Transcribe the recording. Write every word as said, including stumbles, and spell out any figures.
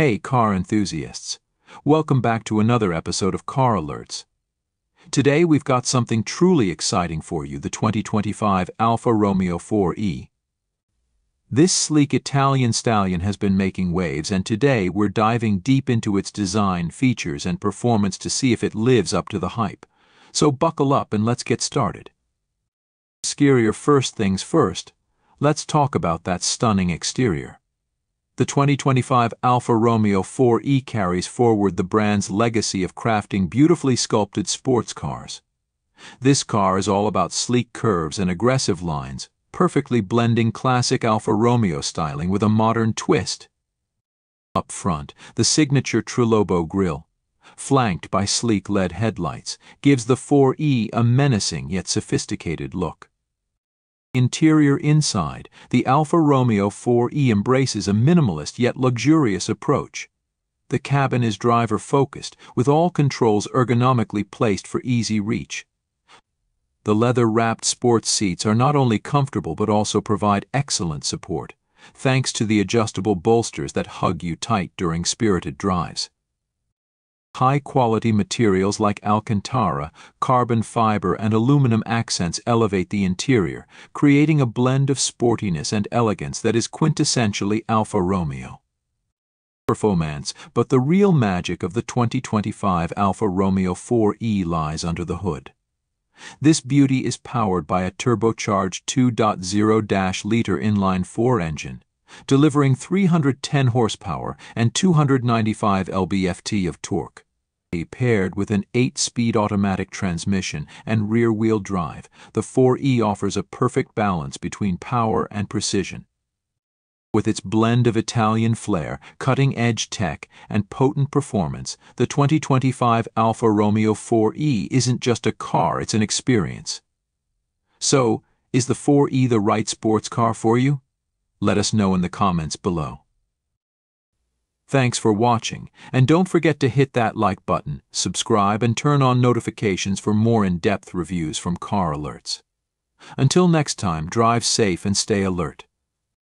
Hey car enthusiasts, welcome back to another episode of Car Alerts. Today we've got something truly exciting for you, the twenty twenty-five Alfa Romeo four E. This sleek Italian stallion has been making waves, and today we're diving deep into its design, features and performance to see if it lives up to the hype. So buckle up and let's get started. Exterior first things first, let's talk about that stunning exterior. The twenty twenty-five Alfa Romeo four E carries forward the brand's legacy of crafting beautifully sculpted sports cars. This car is all about sleek curves and aggressive lines, perfectly blending classic Alfa Romeo styling with a modern twist. Up front, the signature Trilobo grille, flanked by sleek L E D headlights, gives the four E a menacing yet sophisticated look. Interior inside, the Alfa Romeo four E embraces a minimalist yet luxurious approach. The cabin is driver-focused, with all controls ergonomically placed for easy reach. The leather-wrapped sports seats are not only comfortable but also provide excellent support, thanks to the adjustable bolsters that hug you tight during spirited drives. High-quality materials like Alcantara, carbon fiber and aluminum accents elevate the interior, creating a blend of sportiness and elegance that is quintessentially Alfa Romeo. Performance, but the real magic of the twenty twenty-five Alfa Romeo four E lies under the hood. This beauty is powered by a turbocharged two point oh liter inline-four engine, delivering three hundred ten horsepower and two hundred ninety-five pound-feet of torque. Paired with an eight-speed automatic transmission and rear-wheel drive, the four E offers a perfect balance between power and precision. With its blend of Italian flair, cutting-edge tech, and potent performance, the twenty twenty-five Alfa Romeo four E isn't just a car, it's an experience. So, is the four E the right sports car for you? Let us know in the comments below. Thanks for watching, and don't forget to hit that like button, subscribe and turn on notifications for more in-depth reviews from Car Alerts. Until next time, drive safe and stay alert.